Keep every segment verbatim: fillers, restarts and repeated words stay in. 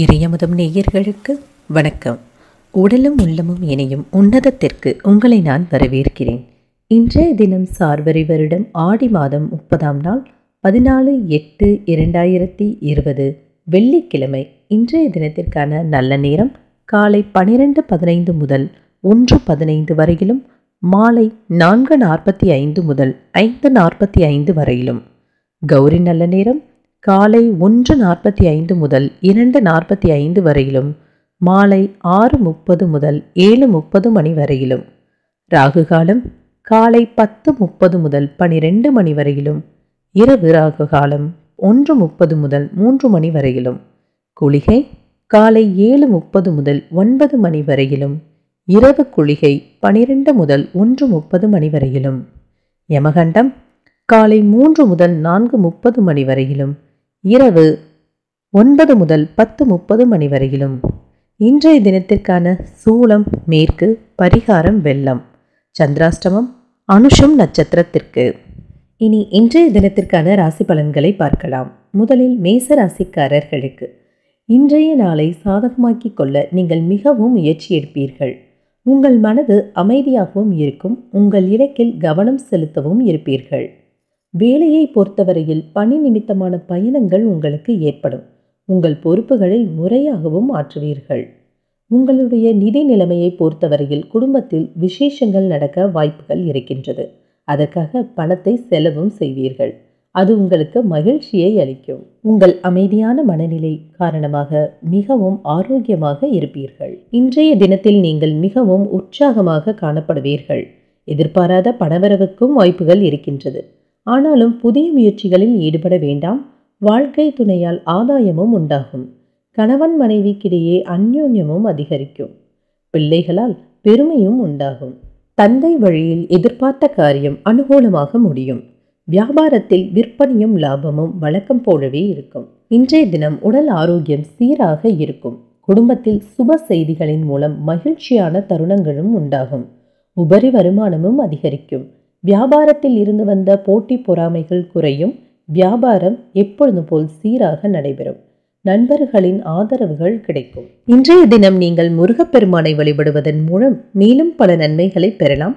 இறையமுதம் நேயர்களுக்கு வணக்கம். உடலும் உள்ளமும் இணையும் உன்னதத்திற்கு உங்களை நான் வரவேற்கிறேன். இன்றைய தினம் சார்வரி வருடம் ஆடி மாதம் முப்பதாம் நாள் பதினாலு எட்டு இரண்டாயிரத்தி இருபது வெள்ளிக்கிழமை. இன்றைய தினத்திற்கான நல்ல நேரம் காலை பனிரெண்டு பதினைந்து முதல் ஒன்று பதினைந்து வரையிலும், மாலை நான்கு நாற்பத்தி ஐந்து முதல் ஐந்து நாற்பத்தி ஐந்து வரையிலும். கௌரி நல்ல நேரம் காலை ஒன்று நாற்பத்தி ஐந்து முதல் இரண்டு நாற்பத்தி ஐந்து வரையிலும், மாலை ஆறு முப்பது முதல் ஏழு முப்பது மணி வரையிலும். ராகுகாலம் காலை பத்து முப்பது முதல் பனிரெண்டு மணி வரையிலும், இரவு ராகுகாலம் ஒன்று முப்பது முதல் மூன்று மணி வரையிலும். குளிகை காலை ஏழு முப்பது முதல் ஒன்பது மணி வரையிலும், இரவு குளிகை பனிரெண்டு முதல் ஒன்று முப்பது மணி வரையிலும். யமகண்டம் காலை மூன்று முதல் நான்கு முப்பது மணி வரையிலும், இரவு ஒன்பது முதல் பத்து முப்பது மணி வரையிலும். இன்றைய தினத்திற்கான சூலம் மேற்கு பரிகாரம் வெள்ளம். சந்திராஷ்டமம் அனுஷம் நட்சத்திரத்திற்கு. இனி இன்றைய தினத்திற்கான ராசி பலன்களை பார்க்கலாம். முதலில் மேச ராசிக்காரர்களுக்கு இன்றைய நாளை சாதகமாக்கிக் கொள்ள நீங்கள் மிகவும் முயற்சி எடுப்பீர்கள். உங்கள் மனது அமைதியாகவும் இருக்கும். உங்கள் இலக்கில் கவனம் செலுத்தவும் இருப்பீர்கள். வேலையை பொறுத்தவரையில் பணி நிமித்தமான பயணங்கள் உங்களுக்கு ஏற்படும். உங்கள் பொறுப்புகளை முறையாகவும் ஆற்றுவீர்கள். உங்களுடைய நிதி நிலைமையை பொறுத்தவரையில் குடும்பத்தில் விசேஷங்கள் நடக்க வாய்ப்புகள் இருக்கின்றது. அதற்காக பணத்தை செலவும் செய்வீர்கள். அது உங்களுக்கு மகிழ்ச்சியை அளிக்கும். உங்கள் அமைதியான மனநிலை காரணமாக மிகவும் ஆரோக்கியமாக இருப்பீர்கள். இன்றைய தினத்தில் நீங்கள் மிகவும் உற்சாகமாக காணப்படுவீர்கள். எதிர்பாராத பணவரவுக்கும் வாய்ப்புகள் இருக்கின்றது. ஆனாலும் புதிய முயற்சிகளில் ஈடுபட வேண்டாம். வாழ்க்கை துணையால் ஆதாயமும் உண்டாகும். கணவன் மனைவிக்கிடையே அந்யோன்யமும் அதிகரிக்கும். பிள்ளைகளால் பெருமையும் உண்டாகும். தந்தை வழியில் எதிர்பார்த்த காரியம் அனுகூலமாக முடியும். வியாபாரத்தில் விற்பனையும் லாபமும் வழக்கம் போலவே இருக்கும். இன்றைய தினம் உடல் ஆரோக்கியம் சீராக இருக்கும். குடும்பத்தில் சுப செய்திகளின் மூலம் மகிழ்ச்சியான தருணங்களும் உண்டாகும். உபரி வருமானமும் அதிகரிக்கும். வியாபாரத்தில் இருந்து வந்த போட்டி பொறாமைகள் குறையும். வியாபாரம் எப்பொழுதும் போல் சீராக நடைபெறும். நண்பர்களின் ஆதரவுகள் கிடைக்கும். இன்றைய தினம் நீங்கள் முருகப்பெருமானை வழிபடுவதன் மூலம் மேலும் பல நன்மைகளை பெறலாம்.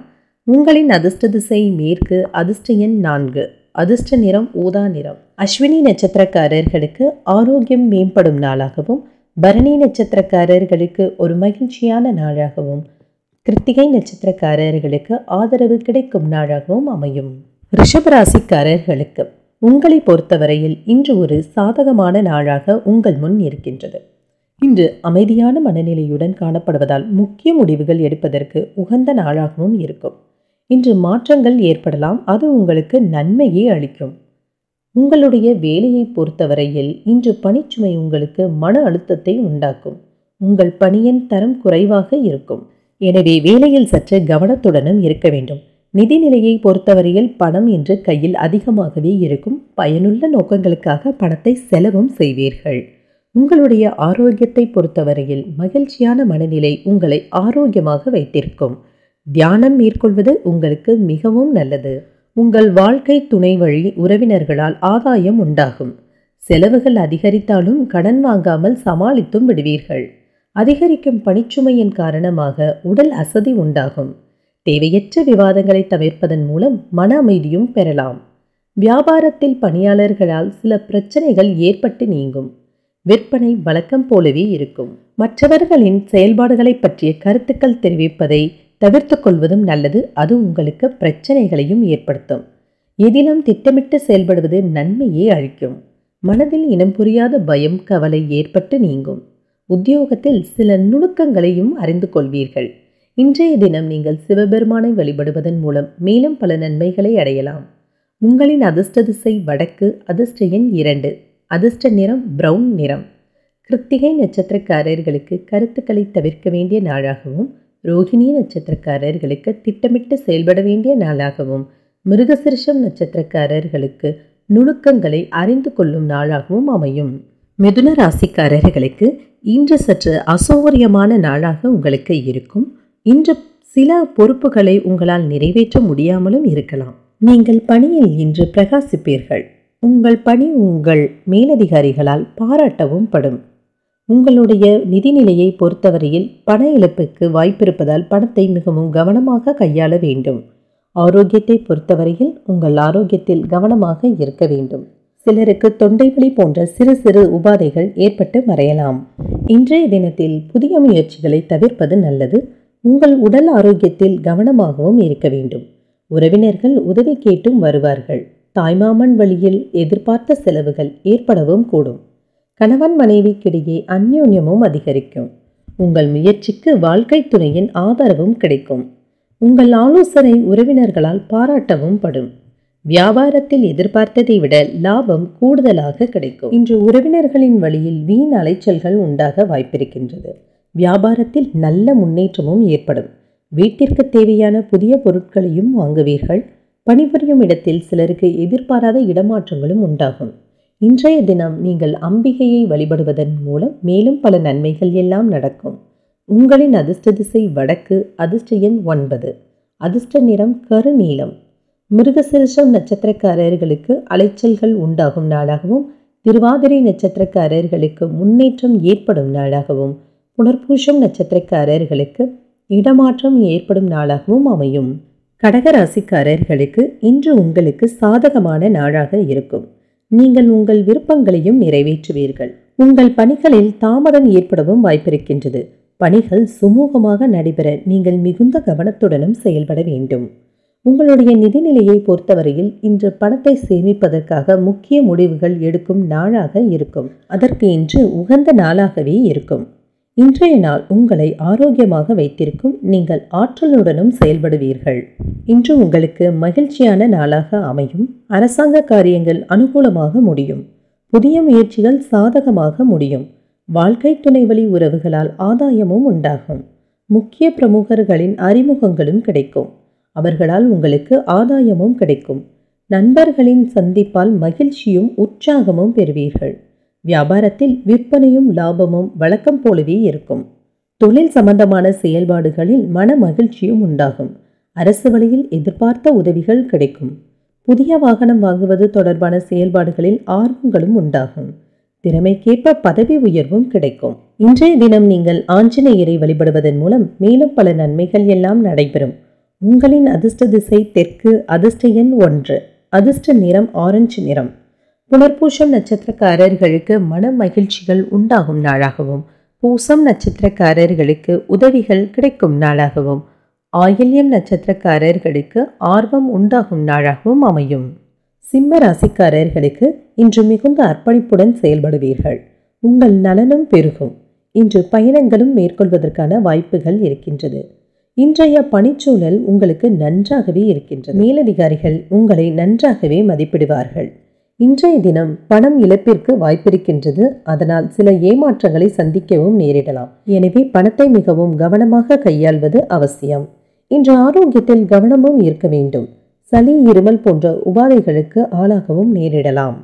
உங்களின் அதிர்ஷ்ட திசை மேற்கு, அதிர்ஷ்ட எண் நான்கு, அதிர்ஷ்ட நிறம் ஊதா நிறம். அஸ்வினி நட்சத்திரக்காரர்களுக்கு ஆரோக்கியம் மேம்படும் நாளாகவும், பரணி நட்சத்திரக்காரர்களுக்கு ஒரு மகிழ்ச்சியான நாளாகவும், கிருத்திகை நட்சத்திரக்காரர்களுக்கு ஆதரவு கிடைக்கும் நாளாகவும் அமையும். ரிஷபராசிக்காரர்களுக்கு உங்களை பொறுத்தவரையில் இன்று ஒரு சாதகமான நாளாக உங்கள் முன் இருக்கின்றது. இன்று அமைதியான மனநிலையுடன் காணப்படுவதால் முக்கிய முடிவுகள் எடுப்பதற்கு உகந்த நாளாகவும் இருக்கும். இன்று மாற்றங்கள் ஏற்படலாம். அது உங்களுக்கு நன்மையை அளிக்கும். உங்களுடைய வேலையை பொறுத்தவரையில் இன்று பணிச்சுமை உங்களுக்கு மன அழுத்தத்தை உண்டாக்கும். உங்கள் பணியின் தரம் குறைவாக இருக்கும். எனவே வேலையில் சற்று கவனத்துடனும் இருக்க வேண்டும். நிதிநிலையை பொறுத்தவரையில் பணம் இன்று கையில் அதிகமாகவே இருக்கும். பயனுள்ள நோக்கங்களுக்காக பணத்தை செலவும் செய்வீர்கள். உங்களுடைய ஆரோக்கியத்தை பொறுத்தவரையில் மகிழ்ச்சியான மனநிலை உங்களை ஆரோக்கியமாக வைத்திருக்கும். தியானம் மேற்கொள்வது உங்களுக்கு மிகவும் நல்லது. உங்கள் வாழ்க்கை துணை வழி உறவினர்களால் ஆதாயம் உண்டாகும். செலவுகள் அதிகரித்தாலும் கடன் வாங்காமல் சமாளித்தும் விடுவீர்கள். அதிகரிக்கும் பணிச்சுமையின் காரணமாக உடல் அசதி உண்டாகும். தேவையற்ற விவாதங்களை தவிர்ப்பதன் மூலம் மன அமைதியும் பெறலாம். வியாபாரத்தில் பணியாளர்களால் சில பிரச்சனைகள் ஏற்பட்டு நீங்கும். விற்பனை வழக்கம் போலவே இருக்கும். மற்றவர்களின் செயல்பாடுகளை பற்றிய கருத்துக்கள் தெரிவிப்பதை தவிர்த்து கொள்வதும் நல்லது. அது உங்களுக்கு பிரச்சனைகளையும் ஏற்படுத்தும். எதிலும் திட்டமிட்டு செயல்படுவது நன்மையே அளிக்கும். மனதில் இனம் புரியாத பயம் கவலை ஏற்பட்டு நீங்கும். உத்தியோகத்தில் சில நுணுக்கங்களையும் அறிந்து கொள்வீர்கள். இன்றைய தினம் நீங்கள் சிவபெருமானை வழிபடுவதன் மூலம் மேலும் பல நன்மைகளை அடையலாம். உங்களின் அதிர்ஷ்ட திசை வடக்கு, அதிர்ஷ்ட எண் இரண்டு, அதிர்ஷ்ட நிறம் பிரவுன் நிறம். கிருத்திகை நட்சத்திரக்காரர்களுக்கு கருத்துக்களை தவிர்க்க வேண்டிய நாளாகவும், ரோகிணி நட்சத்திரக்காரர்களுக்கு திட்டமிட்டு செயல்பட வேண்டிய நாளாகவும், மிருகசிரிஷம் நட்சத்திரக்காரர்களுக்கு நுணுக்கங்களை அறிந்து கொள்ளும் நாளாகவும் அமையும். மிதுன ராசிக்காரர்களுக்கு இன்று சற்று அசௌகரியமான நாளாக உங்களுக்கு இருக்கும். இன்று சில பொறுப்புகளை உங்களால் நிறைவேற்ற முடியாமலும் இருக்கலாம். நீங்கள் பணியில் இன்று பிரகாசிப்பீர்கள். உங்கள் பணி உங்கள் மேலதிகாரிகளால் பாராட்டவும் படும். உங்களுடைய நிதி நிலையை பொறுத்தவரையில் பண இழப்புக்கு வாய்ப்பிருப்பதால் பணத்தை மிகவும் கவனமாக கையாள வேண்டும். ஆரோக்கியத்தை பொறுத்தவரையில் உங்கள் ஆரோக்கியத்தில் கவனமாக இருக்க வேண்டும். சிலருக்கு தொண்டை வலி போன்ற சிறு சிறு உபாதைகள் ஏற்பட்டு மறையலாம். இன்றைய தினத்தில் புதிய முயற்சிகளை தவிர்ப்பது நல்லது. உங்கள் உடல் ஆரோக்கியத்தில் கவனமாகவும் இருக்க வேண்டும். உறவினர்கள் உதவி கேட்டும் வருவார்கள். தாய்மாமன் வழியில் எதிர்பார்த்த செலவுகள் ஏற்படவும் கூடும். கணவன் மனைவிக்கிடையே அந்யோன்யமும் அதிகரிக்கும். உங்கள் முயற்சிக்கு வாழ்க்கை துணையின் ஆதரவும் கிடைக்கும். உங்கள் ஆலோசனை உறவினர்களால் பாராட்டவும் படும். வியாபாரத்தில் எதிர்பார்த்ததை விட லாபம் கூடுதலாக கிடைக்கும். இன்று உறவினர்களின் வழியில் வீண் அலைச்சல்கள் உண்டாக வாய்ப்பிருக்கின்றது. வியாபாரத்தில் நல்ல முன்னேற்றமும் ஏற்படும். வீட்டிற்கு தேவையான புதிய பொருட்களையும் வாங்குவீர்கள். பணிபுரியும் இடத்தில் சிலருக்கு எதிர்பாராத இடமாற்றங்களும் உண்டாகும். இன்றைய தினம் நீங்கள் அம்பிகையை வழிபடுவதன் மூலம் மேலும் பல நன்மைகள் எல்லாம் நடக்கும். உங்களின் அதிர்ஷ்ட திசை வடக்கு. அதிர்ஷ்ட எண் ஒன்பது. அதிர்ஷ்ட நிறம் கருநீலம். மிருகசிரசம் நட்சத்திரக்காரர்களுக்கு அலைச்சல்கள் உண்டாகும் நாளாகவும், திருவாதிரை நட்சத்திரக்காரர்களுக்கு முன்னேற்றம் ஏற்படும் நாளாகவும், புனர்பூஷம் நட்சத்திரக்காரர்களுக்கு இடமாற்றம் ஏற்படும் நாளாகவும் அமையும். கடகராசிக்காரர்களுக்கு இன்று உங்களுக்கு சாதகமான நாளாக இருக்கும். நீங்கள் உங்கள் விருப்பங்களையும் நிறைவேற்றுவீர்கள். உங்கள் பணிகளில் தாமதம் ஏற்படவும் வாய்ப்பிருக்கின்றது. பணிகள் சுமூகமாக நடைபெற நீங்கள் மிகுந்த கவனத்துடனும் செயல்பட வேண்டும். உங்களுடைய நிதிநிலையை பொறுத்தவரையில் இன்று பணத்தை சேமிப்பதற்காக முக்கிய முடிவுகள் எடுக்கும் நாளாக இருக்கும். அதற்கு இன்று உகந்த நாளாகவே இருக்கும். இன்றைய நாள் உங்களை ஆரோக்கியமாக வைத்திருக்கும். நீங்கள் ஆற்றலுடனும் செயல்படுவீர்கள். இன்று உங்களுக்கு மகிழ்ச்சியான நாளாக அமையும். அரசாங்க காரியங்கள் அனுகூலமாக முடியும். புதிய முயற்சிகள் சாதகமாக முடியும். வாழ்க்கை துணைவழி உறவுகளால் ஆதாயமும் உண்டாகும். முக்கிய பிரமுகர்களின் அறிமுகங்களும் கிடைக்கும். அவர்களால் உங்களுக்கு ஆதாயமும் கிடைக்கும். நண்பர்களின் சந்திப்பால் மகிழ்ச்சியும் உற்சாகமும் பெறுவீர்கள். வியாபாரத்தில் விற்பனையும் லாபமும் வழக்கம் போலவே இருக்கும். தொழில் சம்பந்தமான செயல்பாடுகளில் மன மகிழ்ச்சியும் உண்டாகும். அரசு வழியில் எதிர்பார்த்த உதவிகள் கிடைக்கும். புதிய வாகனம் வாங்குவது தொடர்பான செயல்பாடுகளில் ஆர்வங்களும் உண்டாகும். திறமைக்கேற்ப பதவி உயர்வும் கிடைக்கும். இன்றைய தினம் நீங்கள் ஆஞ்சநேயரை வழிபடுவதன் மூலம் மேலும் பல நன்மைகள் எல்லாம் நடைபெறும். உங்களின் அதிர்ஷ்ட திசை தெற்கு. அதிர்ஷ்ட எண் ஒன்று. அதிர்ஷ்ட நிறம் ஆரஞ்சு நிறம். புனர்பூஷம் நட்சத்திரக்காரர்களுக்கு மன மகிழ்ச்சிகள் உண்டாகும் நாளாகவும், பூசம் நட்சத்திரக்காரர்களுக்கு உதவிகள் கிடைக்கும் நாளாகவும், ஆயில்யம் நட்சத்திரக்காரர்களுக்கு ஆர்வம் உண்டாகும் நாளாகவும் அமையும். சிம்ம ராசிக்காரர்களுக்கு இன்று மிகுந்த அர்ப்பணிப்புடன் செயல்படுவீர்கள். உங்கள் நலனும் பெருகும். இன்று பயணங்களும் மேற்கொள்வதற்கான வாய்ப்புகள் இருக்கின்றது. இன்றைய பணிச்சூழல் உங்களுக்கு நன்றாகவே இருக்கின்றது. மேலதிகாரிகள் உங்களை நன்றாகவே மதிப்பிடுவார்கள். இன்றைய தினம் பணம் இழப்பிற்கு வாய்ப்பிருக்கின்றது. அதனால் சில ஏமாற்றங்களை சந்திக்கவும் நேரிடலாம். எனவே பணத்தை மிகவும் கவனமாக கையாள்வது அவசியம். இன்று ஆரோக்கியத்தில் கவனமும் இருக்க வேண்டும். சளி இருமல் போன்ற உபாதைகளுக்கு ஆளாகவும் நேரிடலாம்.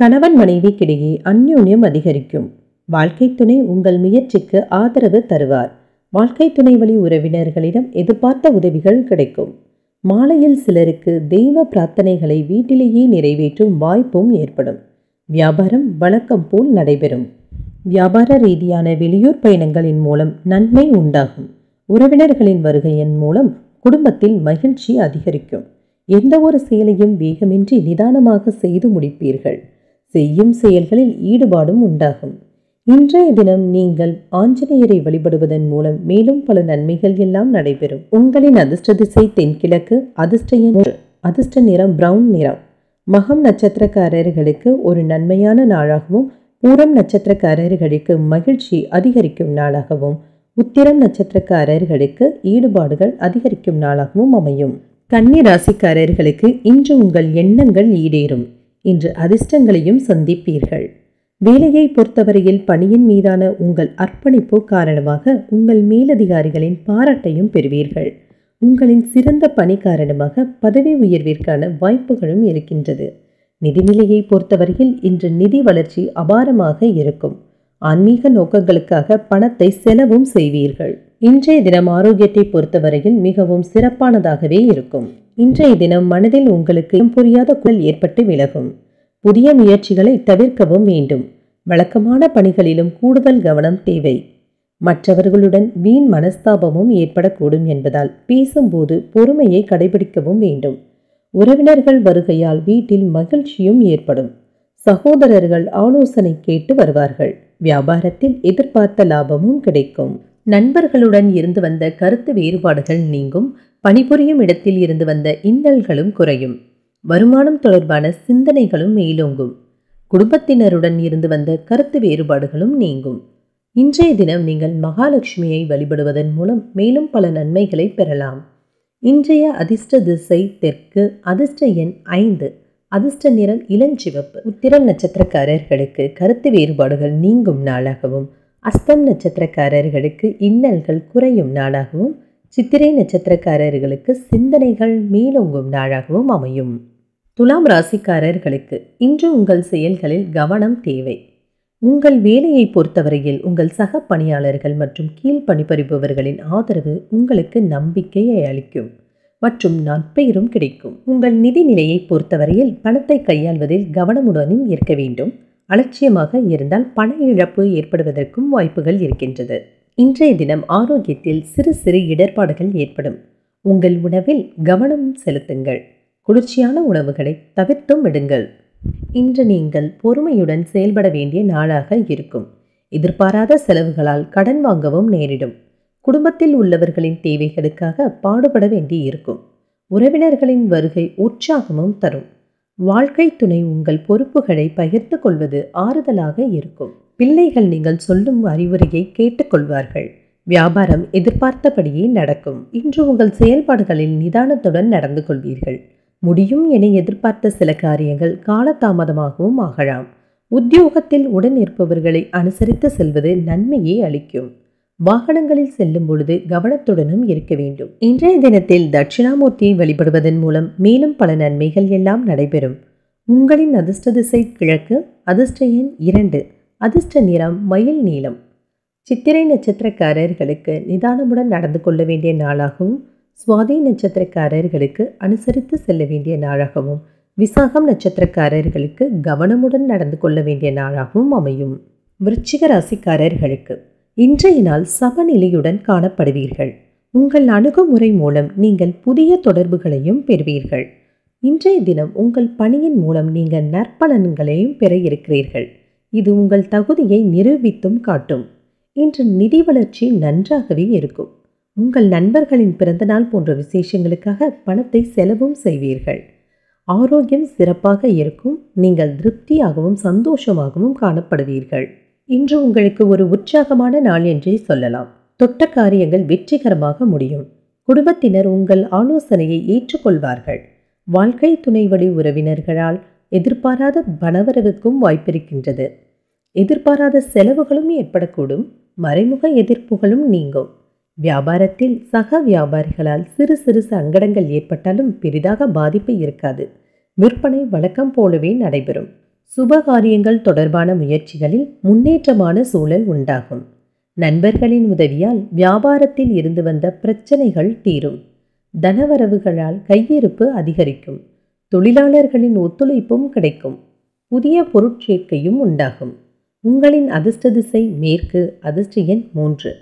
கணவன் மனைவிக்கிடையே அந்யோன்யம் அதிகரிக்கும். வாழ்க்கை துணை உங்கள் முயற்சிக்கு ஆதரவு தருவார். வாழ்க்கை துணை வழி உறவினர்களிடம் எதிர்பார்த்த உதவிகள் கிடைக்கும். மாலையில் சிலருக்கு தெய்வ பிரார்த்தனைகளை வீட்டிலேயே நிறைவேற்றும் வாய்ப்பும் ஏற்படும். வியாபாரம் வழக்கம் போல் நடைபெறும். வியாபார ரீதியான வெளியூர் பயணங்களின் மூலம் நன்மை உண்டாகும். உறவினர்களின் வருகையின் மூலம் குடும்பத்தில் மகிழ்ச்சி அதிகரிக்கும். எந்த ஒரு செயலையும் வேகமின்றி நிதானமாக செய்து முடிப்பீர்கள். செய்யும் செயல்களில் ஈடுபாடும் உண்டாகும். இன்றைய தினம் நீங்கள் ஆஞ்சநேயரை வழிபடுவதன் மூலம் மேலும் பல நன்மைகள் எல்லாம் நடைபெறும். உங்களின் அதிர்ஷ்ட திசை தென்கிழக்கு. அதிர்ஷ்ட எண் ஒன்று. அதிர்ஷ்ட நிறம் பிரவுன் நிறம். மகம் நட்சத்திரக்காரர்களுக்கு ஒரு நன்மையான நாளாகவும், பூரம் நட்சத்திரக்காரர்களுக்கு மகிழ்ச்சி அதிகரிக்கும் நாளாகவும், உத்திரம் நட்சத்திரக்காரர்களுக்கு ஈடுபாடுகள் அதிகரிக்கும் நாளாகவும் அமையும். கன்னி ராசிக்காரர்களுக்கு இன்று உங்கள் எண்ணங்கள் ஈடேறும். இன்று அதிர்ஷ்டங்களையும் சந்திப்பீர்கள். வேலையை பொறுத்தவரையில் பணியின் மீதான உங்கள் அர்ப்பணிப்பு காரணமாக உங்கள் மேலதிகாரிகளின் பாராட்டையும் பெறுவீர்கள். உங்களின் சிறந்த பணி காரணமாக பதவி உயர்விற்கான வாய்ப்புகளும் இருக்கின்றது. நிதிநிலையை பொறுத்தவரையில் இன்று நிதி வளர்ச்சி அபாரமாக இருக்கும். ஆன்மீக நோக்கங்களுக்காக பணத்தை செலவும் செய்வீர்கள். இன்றைய தினம் ஆரோக்கியத்தை பொறுத்தவரையில் மிகவும் சிறப்பானதாகவே இருக்கும். இன்றைய தினம் மனதில் உங்களுக்கு புரியாத குரல் ஏற்பட்டு விலகும். புதிய முயற்சிகளை தவிர்க்கவும் வேண்டும். வழக்கமான பணிகளிலும் கூடுதல் கவனம் தேவை. மற்றவர்களுடன் வீண் மனஸ்தாபமும் ஏற்படக்கூடும் என்பதால் பேசும்போது பொறுமையை கடைபிடிக்கவும் வேண்டும். உறவினர்கள் வருகையால் வீட்டில் மகிழ்ச்சியும் ஏற்படும். சகோதரர்கள் ஆலோசனை கேட்டு வருவார்கள். வியாபாரத்தில் எதிர்பார்த்த லாபமும் கிடைக்கும். நண்பர்களுடன் இருந்து வந்த கருத்து வேறுபாடுகள் நீங்கும். பணிபுரியும் இடத்தில் இருந்து வந்த இன்னல்களும் குறையும். வருமானம் தொடர்பான சிந்தனைகளும் மேலோங்கும். குடும்பத்தினருடன் இருந்து வந்த கருத்து வேறுபாடுகளும் நீங்கும். இன்றைய தினம் நீங்கள் மகாலட்சுமியை வழிபடுவதன் மூலம் மேலும் பல நன்மைகளை பெறலாம். இன்றைய அதிர்ஷ்ட திசை தெற்கு. அதிர்ஷ்ட எண் ஐந்து. அதிர்ஷ்ட நிறம் இளஞ்சிவப்பு. உத்திரம் நட்சத்திரக்காரர்களுக்கு கருத்து வேறுபாடுகள் நீங்கும் நாளாகவும், அஸ்தம் நட்சத்திரக்காரர்களுக்கு இன்னல்கள் குறையும் நாளாகவும், சித்திரை நட்சத்திரக்காரர்களுக்கு சிந்தனைகள் மேலோங்கும் நாளாகவும் அமையும். துலாம் ராசிக்காரர்களுக்கு இன்று உங்கள் செயல்களில் கவனம் தேவை. உங்கள் வேலையை பொறுத்தவரையில் உங்கள் சக பணியாளர்கள் மற்றும் கீழ் பணிபுரிபவர்களின் ஆதரவு உங்களுக்கு நம்பிக்கையை அளிக்கும் மற்றும் நற்பெயரும் கிடைக்கும். உங்கள் நிதி நிலையை பொறுத்தவரையில் பணத்தை கையாள்வதில் கவனமுடனும் இருக்க வேண்டும். அலட்சியமாக இருந்தால் பண இழப்பு ஏற்படுவதற்கும் வாய்ப்புகள் இருக்கின்றது. இன்றைய தினம் ஆரோக்கியத்தில் சிறு சிறு இடர்பாடுகள் ஏற்படும். உங்கள் உணவில் கவனம் செலுத்துங்கள். குளிர்ச்சியான உணவுகளை தவிர்த்தும் விடுங்கள். இன்று நீங்கள் பொறுமையுடன் செயல்பட வேண்டிய நாளாக இருக்கும். எதிர்பாராத செலவுகளால் கடன் வாங்கவும் நேரிடும். குடும்பத்தில் உள்ளவர்களின் தேவைகளுக்காக பாடுபட வேண்டி இருக்கும். உறவினர்களின் வருகை உற்சாகமும் தரும். வாழ்க்கை துணை உங்கள் பொறுப்புகளை பகிர்ந்து கொள்வது ஆறுதலாக இருக்கும். பிள்ளைகள் நீங்கள் சொல்லும் அறிவுரையை கேட்டுக்கொள்வார்கள். வியாபாரம் எதிர்பார்த்தபடியே நடக்கும். இன்று உங்கள் செயல்பாடுகளில் நிதானத்துடன் நடந்து கொள்வீர்கள். முடியும் என எதிர்பார்த்த சில காரியங்கள் காலதாமதமாகவும் ஆகலாம். உத்தியோகத்தில் உடன் இருப்பவர்களை அனுசரித்து செல்வது நன்மையை அளிக்கும். வாகனங்களில் செல்லும் பொழுது கவனத்துடனும் இருக்க வேண்டும். இன்றைய தினத்தில் தட்சிணாமூர்த்தியை வழிபடுவதன் மூலம் மேலும் பல நன்மைகள் எல்லாம் நடைபெறும். உங்களின் அதிர்ஷ்ட திசை கிழக்கு. அதிர்ஷ்ட எண் இரண்டு. அதிர்ஷ்ட நிறம் மயில் நீலம். சித்திரை நட்சத்திரக்காரர்களுக்கு நிதானமுடன் நடந்து கொள்ள வேண்டிய நாளாகவும், சுவாதி நட்சத்திரக்காரர்களுக்கு அனுசரித்து செல்ல வேண்டிய நாளாகவும், விசாகம் நட்சத்திரக்காரர்களுக்கு கவனமுடன் நடந்து கொள்ள வேண்டிய நாளாகவும் அமையும். விருச்சிக ராசிக்காரர்களுக்கு இன்றைய நாள் சமநிலையுடன் காணப்படுவீர்கள். உங்கள் அணுகுமுறை மூலம் நீங்கள் புதிய தொடர்புகளையும் பெறுவீர்கள். இன்றைய தினம் உங்கள் பணியின் மூலம் நீங்கள் நற்பலன்களையும் பெற இருக்கிறீர்கள். இது உங்கள் தகுதியை நிரூபித்தும் காட்டும். இன்று நிதி வளர்ச்சி நன்றாகவே இருக்கும். உங்கள் நண்பர்களின் பிறந்தநாள் போன்ற விசேஷங்களுக்காக பணத்தை செலவும் செய்வீர்கள். ஆரோக்கியம் சிறப்பாக இருக்கும். நீங்கள் திருப்தியாகவும் சந்தோஷமாகவும் காணப்படுவீர்கள். இன்று உங்களுக்கு ஒரு உற்சாகமான நாள் என்றே சொல்லலாம். தொட்ட காரியங்கள் வெற்றிகரமாக முடியும். குடும்பத்தினர் உங்கள் ஆலோசனையை ஏற்றுக்கொள்வார்கள். வாழ்க்கை துணை வழி உறவினர்களால் எதிர்பாராத பணவரவுக்கும் வாய்ப்பிருக்கின்றது. எதிர்பாராத செலவுகளும் ஏற்படக்கூடும். மறைமுக எதிர்ப்புகளும் நீங்கும். வியாபாரத்தில் சக வியாபாரிகளால் சிறு சிறு சங்கடங்கள் ஏற்பட்டாலும் பெரிதாக பாதிப்பு இருக்காது. விற்பனை வழக்கம் போலவே நடைபெறும். சுபகாரியங்கள் தொடர்பான முயற்சிகளில் முன்னேற்றமான சூழல் உண்டாகும். நண்பர்களின் உதவியால் வியாபாரத்தில் இருந்து வந்த பிரச்சனைகள் தீரும். தனவரவுகளால் கையிருப்பு அதிகரிக்கும். தொழிலாளர்களின் ஒத்துழைப்பும் கிடைக்கும். புதிய பொருட்சேர்க்கையும் உண்டாகும். உங்களின் அதிர்ஷ்ட திசை மேற்கு. அதிர்ஷ்ட எண் மூன்று.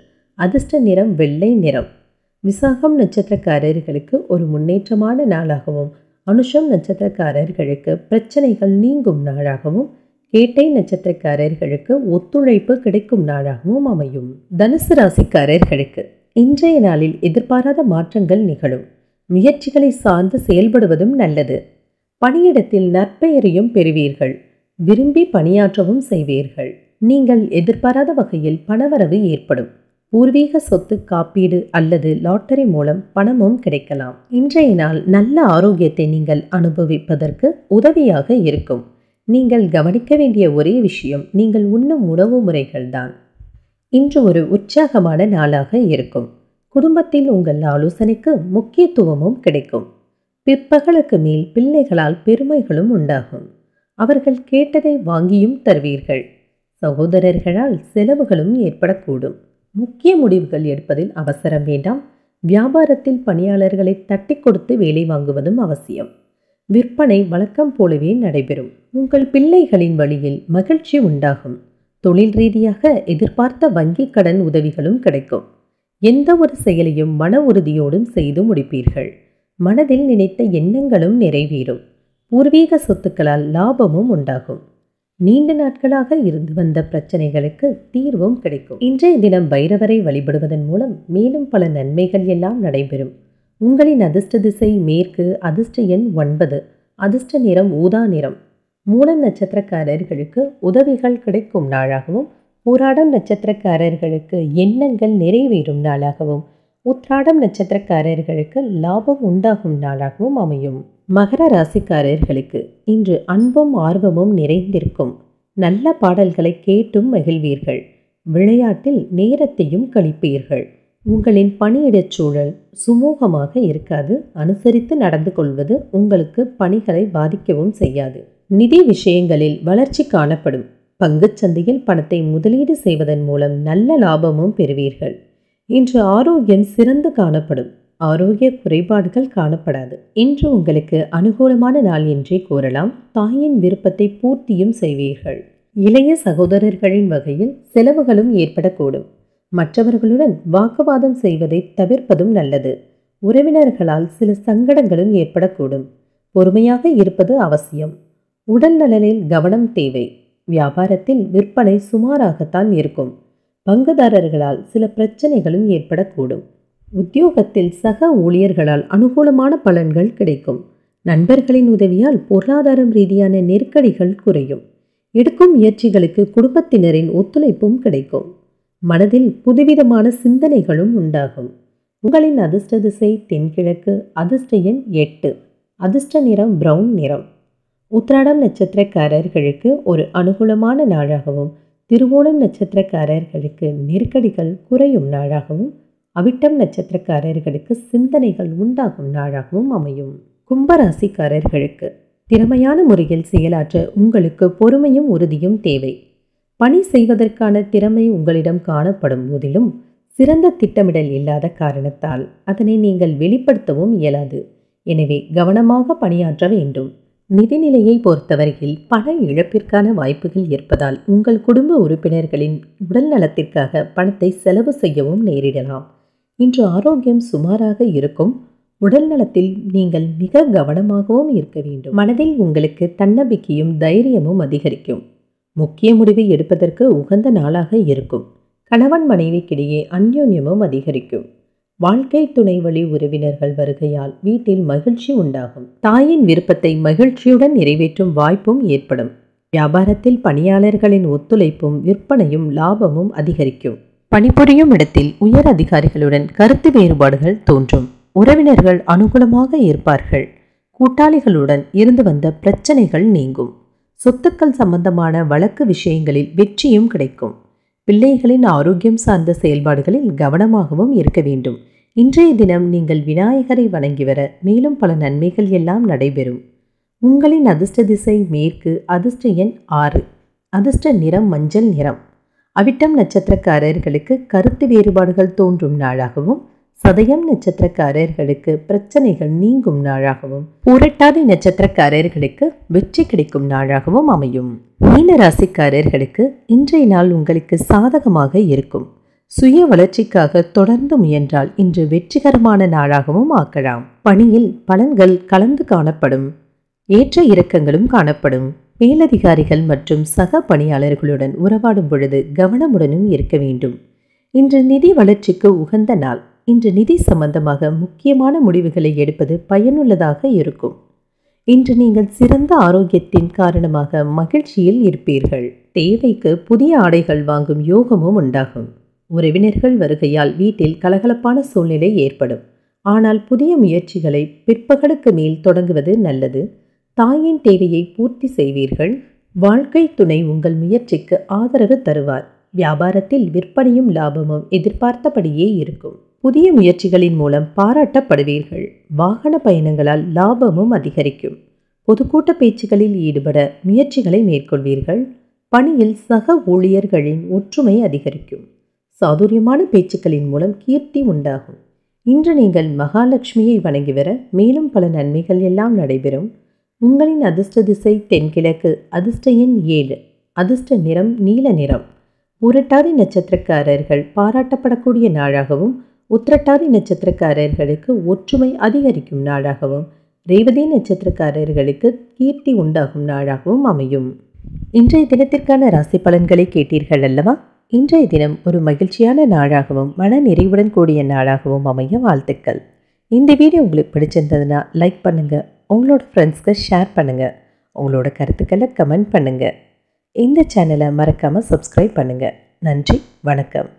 அதிர்ஷ்ட நிறம் வெள்ளை நிறம். விசாகம் நட்சத்திரக்காரர்களுக்கு ஒரு முன்னேற்றமான நாளாகவும், அனுஷம் நட்சத்திரக்காரர்களுக்கு பிரச்சனைகள் நீங்கும் நாளாகவும், கேட்டை நட்சத்திரக்காரர்களுக்கு ஒத்துழைப்பு கிடைக்கும் நாளாகவும் அமையும். தனுசு ராசிக்காரர்களுக்கு இன்றைய நாளில் எதிர்பாராத மாற்றங்கள் நிகழும். முயற்சிகளை சார்ந்து செயல்படுவதும் நல்லது. பணியிடத்தில் நற்பெயரையும் பெறுவீர்கள். விரும்பி பணியாற்றவும் செய்வீர்கள். நீங்கள் எதிர்பாராத வகையில் பணவரவு ஏற்படும். பூர்வீக சொத்து காப்பீடு அல்லது லாட்டரி மூலம் பணமும் கிடைக்கலாம். இன்றைய நாள் நல்ல ஆரோக்கியத்தை நீங்கள் அனுபவிப்பதற்கு உதவியாக இருக்கும். நீங்கள் கவனிக்க வேண்டிய ஒரே விஷயம் நீங்கள் உண்ணும் உணவு முறைகள்தான். இன்று ஒரு உற்சாகமான நாளாக இருக்கும். குடும்பத்தில் உங்கள் ஆலோசனைக்கு முக்கியத்துவமும் கிடைக்கும். பிற்பகலுக்கு மேல் பிள்ளைகளால் பெருமைகளும் உண்டாகும். அவர்கள் கேட்டதை வாங்கியும் தருவீர்கள். சகோதரர்களால் செலவுகளும் ஏற்படக்கூடும். முக்கிய முடிவுகள் எடுப்பதில் அவசரம் வேண்டாம். வியாபாரத்தில் பணியாளர்களை தட்டி கொடுத்து வேலை வாங்குவதும் அவசியம். விற்பனை வழக்கம் போலவே நடைபெறும். உங்கள் பிள்ளைகளின் வழியில் மகிழ்ச்சி உண்டாகும். தொழில் ரீதியாக எதிர்பார்த்த வங்கி கடன் உதவிகளும் கிடைக்கும். எந்த ஒரு செயலையும் மன உறுதியோடும் செய்து முடிப்பீர்கள். மனதில் நினைத்த எண்ணங்களும் நிறைவேறும். பூர்வீக சொத்துக்களால் லாபமும் உண்டாகும். நீண்ட நாட்களாக இருந்து வந்த பிரச்சனைகளுக்கு தீர்வும் கிடைக்கும். இன்றைய தினம் பைரவரை வழிபடுவதன் மூலம் மேலும் பல நன்மைகள் எல்லாம் நடைபெறும். உங்களின் அதிர்ஷ்ட திசை மேற்கு, அதிர்ஷ்ட எண் ஒன்பது, அதிர்ஷ்ட நிறம் ஊதா நிறம். மூலம் நட்சத்திரக்காரர்களுக்கு உதவிகள் கிடைக்கும் நாளாகவும், போராடம் நட்சத்திரக்காரர்களுக்கு எண்ணங்கள் நிறைவேறும் நாளாகவும், உத்ராடம் நட்சத்திரக்காரர்களுக்கு லாபம் உண்டாகும் நாளாகவும் அமையும். மகர ராசிக்காரர்களுக்கு இன்று அன்பும் ஆர்வமும் நிறைந்திருக்கும். நல்ல பாடல்களை கேட்டும் மகிழ்வீர்கள். விளையாட்டில் நேரத்தையும் கழிப்பீர்கள். உங்களின் பணியிடச் சூழல் சுமூகமாக இருக்காது. அனுசரித்து நடந்து கொள்வது உங்களுக்கு பணிகளை பாதிக்கவும் செய்யாது. நிதி விஷயங்களில் வளர்ச்சி காணப்படும். பங்குச் சந்தையில் பணத்தை முதலீடு செய்வதன் மூலம் நல்ல லாபமும் பெறுவீர்கள். இன்று ஆரோக்கியம் சிறந்து காணப்படும். ஆரோக்கிய குறைபாடுகள் காணப்படாது. இன்று உங்களுக்கு அனுகூலமான நாள் என்றே கூறலாம். தாயின் விருப்பத்தை பூர்த்தியும் செய்வீர்கள். இளைய சகோதரர்களின் வகையில் செலவுகளும் ஏற்படக்கூடும். மற்றவர்களுடன் வாக்குவாதம் செய்வதை தவிர்ப்பதும் நல்லது. உறவினர்களால் சில சங்கடங்களும் ஏற்படக்கூடும். பொறுமையாக இருப்பது அவசியம். உடல் நலனில் கவனம் தேவை. வியாபாரத்தில் விற்பனை சுமாராகத்தான் இருக்கும். பங்குதாரர்களால் சில பிரச்சனைகளும் ஏற்படக்கூடும். உத்தியோகத்தில் சக ஊழியர்களால் அனுகூலமான பலன்கள் கிடைக்கும். நண்பர்களின் உதவியால் பொருளாதாரம் ரீதியான நெருக்கடிகள் குறையும். எடுக்கும் முயற்சிகளுக்கு குடும்பத்தினரின் ஒத்துழைப்பும் கிடைக்கும். மனதில் புதுவிதமான சிந்தனைகளும் உண்டாகும். உங்களின் அதிர்ஷ்ட திசை தென்கிழக்கு, அதிர்ஷ்ட எண் எட்டு, அதிர்ஷ்ட நிறம் பிரவுன் நிறம். உத்திராடம் நட்சத்திரக்காரர்களுக்கு ஒரு அனுகூலமான நாளாகவும், திருவோணம் நட்சத்திரக்காரர்களுக்கு நெருக்கடிகள் குறையும் நாளாகவும், அவிட்டம் நட்சத்திரக்காரர்களுக்கு சிந்தனைகள் உண்டாகும் நாளாகவும் அமையும். கும்பராசிக்காரர்களுக்கு திறமையான முறையில் செயலாற்ற உங்களுக்கு பொறுமையும் உறுதியும் தேவை. பணி செய்வதற்கான திறமை உங்களிடம் காணப்படும் போதிலும் சிறந்த திட்டமிடல் இல்லாத காரணத்தால் அதனை நீங்கள் வெளிப்படுத்தவும் இயலாது. எனவே கவனமாக பணியாற்ற வேண்டும். நிதிநிலையை பொறுத்தவரையில் பண இழப்பிற்கான வாய்ப்புகள் இருப்பதால் உங்கள் குடும்ப உறுப்பினர்களின் உடல் நலத்திற்காக பணத்தை செலவு செய்யவும் நேரிடலாம். இன்று ஆரோக்கியம் சுமாராக இருக்கும். உடல் நலத்தில் நீங்கள் மிக கவனமாகவும் இருக்க வேண்டும். மனதில் உங்களுக்கு தன்னம்பிக்கையும் தைரியமும் அதிகரிக்கும். முக்கிய முடிவை எடுப்பதற்கு உகந்த நாளாக இருக்கும். கணவன் மனைவிக்கிடையே அந்யோன்யமும் அதிகரிக்கும். வாழ்க்கை துணை வழி உறவினர்கள் வருகையால் வீட்டில் மகிழ்ச்சி உண்டாகும். தாயின் விருப்பத்தை மகிழ்ச்சியுடன் நிறைவேற்றும் வாய்ப்பும் ஏற்படும். வியாபாரத்தில் பணியாளர்களின் ஒத்துழைப்பும் விற்பனையும் லாபமும் அதிகரிக்கும். பணிபுரியும் இடத்தில் உயர் அதிகாரிகளுடன் கருத்து வேறுபாடுகள் தோன்றும். உறவினர்கள் அனுகூலமாக இருப்பார்கள். கூட்டாளிகளுடன் இருந்து வந்த பிரச்சனைகள் நீங்கும். சொத்துக்கள் சம்பந்தமான வழக்கு விஷயங்களில் வெற்றியும் கிடைக்கும். பிள்ளைகளின் ஆரோக்கியம் சார்ந்த செயல்பாடுகளில் கவனமாகவும் இருக்க வேண்டும். இன்றைய தினம் நீங்கள் விநாயகரை வணங்கி வர மேலும் பல நன்மைகள் எல்லாம் நடைபெறும். உங்களின் அதிர்ஷ்ட திசை மேற்கு, அதிர்ஷ்ட எண் ஆறு, அதிர்ஷ்ட நிறம் மஞ்சள் நிறம். அவிட்டம் நட்சத்திரக்காரர்களுக்கு கருத்து வேறுபாடுகள் தோன்றும் நாளாகவும், சதயம் நட்சத்திரக்காரர்களுக்கு பிரச்சனைகள் நீங்கும் நாளாகவும், பூரட்டாதி நட்சத்திரக்காரர்களுக்கு வெற்றி கிடைக்கும் நாளாகவும் அமையும். மீன ராசிக்காரர்களுக்கு இன்றைய நாள் உங்களுக்கு சாதகமாக இருக்கும். சுய வளர்ச்சிக்காக தொடர்ந்து முயன்றால் இன்று வெற்றிகரமான நாளாகவும் ஆக்கலாம். பணியில் பலன்கள் கலந்து காணப்படும். ஏற்ற இறக்கங்களும் காணப்படும். மேலதிகாரிகள் மற்றும் சக பணியாளர்களுடன் உறவாடும் பொழுது கவனமுடனும் இருக்க வேண்டும். இன்று நிதி வளர்ச்சிக்கு உகந்த நாள். இன்று நிதி சம்பந்தமாக முக்கியமான முடிவுகளை எடுப்பது பயனுள்ளதாக இருக்கும். இன்று நீங்கள் சிறந்த ஆரோக்கியத்தின் காரணமாக மகிழ்ச்சியில் இருப்பீர்கள். தேவைக்கு புதிய ஆடைகள் வாங்கும் யோகமும் உண்டாகும். உறவினர்கள் வருகையால் வீட்டில் கலகலப்பான சூழ்நிலை ஏற்படும். ஆனால் புதிய முயற்சிகளை பிற்பகலுக்கு மேல் தொடங்குவது நல்லது. தாயின் தேவையை பூர்த்தி செய்வீர்கள். வாழ்க்கை துணை உங்கள் முயற்சிக்கு ஆதரவு தருவார். வியாபாரத்தில் விற்பனையும் லாபமும் எதிர்பார்த்தபடியே இருக்கும். புதிய முயற்சிகளின் மூலம் பாராட்டப்படுவீர்கள். வாகன பயணங்களால் லாபமும் அதிகரிக்கும். பொதுக்கூட்ட பேச்சுக்களில் ஈடுபட முயற்சிகளை மேற்கொள்வீர்கள். பணியில் சக ஊழியர்களின் ஒற்றுமை அதிகரிக்கும். சாதுரியமான பேச்சுக்களின் மூலம் கீர்த்தி உண்டாகும். இன்று நீங்கள் மகாலட்சுமியை வணங்கி வர மேலும் பல நன்மைகள் எல்லாம் நடைபெறும். உங்களின் அதிர்ஷ்ட திசை தென்கிழக்கு, அதிர்ஷ்ட எண் ஏழு, அதிர்ஷ்ட நிறம் நீல நிறம். உரட்டாதி நட்சத்திரக்காரர்கள் பாராட்டப்படக்கூடிய நாளாகவும் உத்திரட்டாதி நட்சத்திரக்காரர்களுக்கு ஒற்றுமை அதிகரிக்கும் நாளாகவும் ரேவதி நட்சத்திரக்காரர்களுக்கு கீர்த்தி உண்டாகும் நாளாகவும் அமையும். இன்றைய தினத்திற்கான ராசி பலன்களை கேட்டீர்கள் அல்லவா? இன்றைய தினம் ஒரு மகிழ்ச்சியான நாளாகவும் மன நிறைவுடன் கூடிய நாளாகவும் அமைய வாழ்த்துக்கள். இந்த வீடியோ உங்களுக்கு பிடிச்சிருந்ததுன்னா லைக் பண்ணுங்கள், உங்களோட ஃப்ரெண்ட்ஸ்க்கு ஷேர் பண்ணுங்கள், உங்களோட கருத்துக்களை கமெண்ட் பண்ணுங்கள். இந்த சேனலை மறக்காமல் சப்ஸ்கிரைப் பண்ணுங்கள். நன்றி, வணக்கம்.